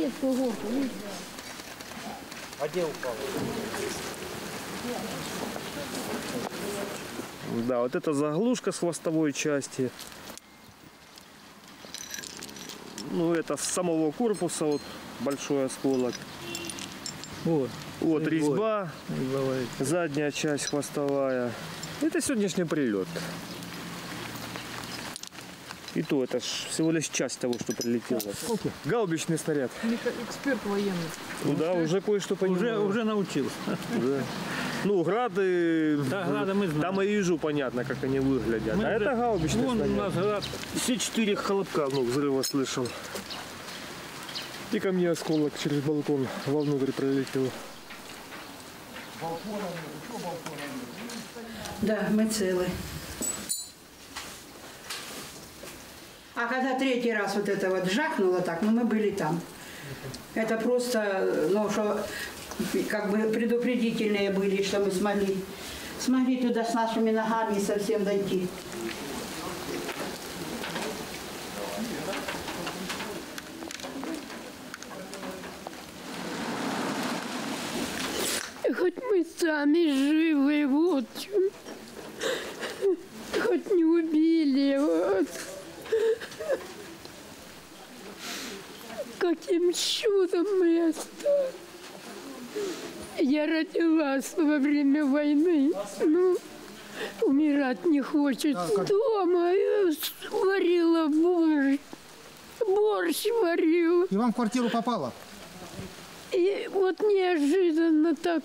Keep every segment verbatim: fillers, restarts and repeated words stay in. Одесскую горку, видите? А где упало? Да, вот это заглушка с хвостовой части. Ну, это с самого корпуса вот большой осколок. Вот, вот резьба, задняя часть хвостовая. Это сегодняшний прилет. И то это ж всего лишь часть того, что прилетело. Okay. Гаубичный снаряд. Эксперт военный. Ну да, уже кое-что понимаю. Уже, уже научился. Да. Ну, грады, да, грады мы знаем. Там и ежу понятно, как они выглядят. Мы а это гаубичный вон снаряд. У нас град. Все четыре хлопка, ну, взрыва слышал. И ко мне осколок через балкон вовнутрь прилетел. Балкона, что балкона? Да, мы целы. А когда третий раз вот это вот жахнуло так, ну мы были там. Это просто, ну что, как бы предупредительные были, что мы смогли, смогли туда с нашими ногами совсем дойти. Хоть мы сами живы, вот, хоть не убили, вот. Каким чудом мы остались. Я родилась во время войны, ну, умирать не хочется. Дома я варила борщ, борщ варила. И вам в квартиру попало? И вот неожиданно так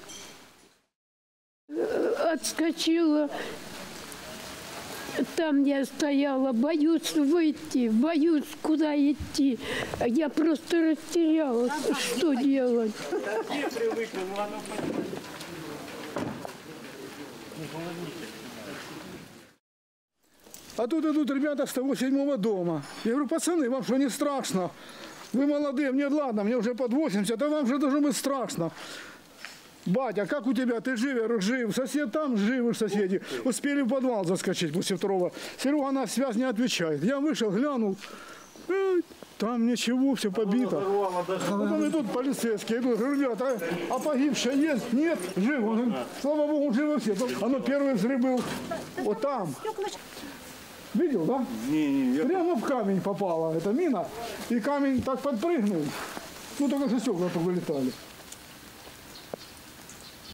отскочила. Там я стояла, боюсь выйти, боюсь куда идти. Я просто растерялась, что делать. А тут идут ребята с того седьмого дома. Я говорю, пацаны, вам что не страшно? Вы молодые, мне ладно, мне уже под восемьдесят, а вам же должно быть страшно. Батя, как у тебя? Ты жив? Я говорю, жив. Сосед там, живы соседи. Успели в подвал заскочить после второго. Серега на связь не отвечает. Я вышел, глянул. Э, там ничего, все побито. Потом идут полицейские, идут, ребята, а погибшая есть? Нет, жив. Он, слава богу, живы все. Оно первый взрыв был вот там. Видел, да? Не, не, я... Прямо в камень попала эта мина. И камень так подпрыгнул. Ну, только со стекла только вылетали.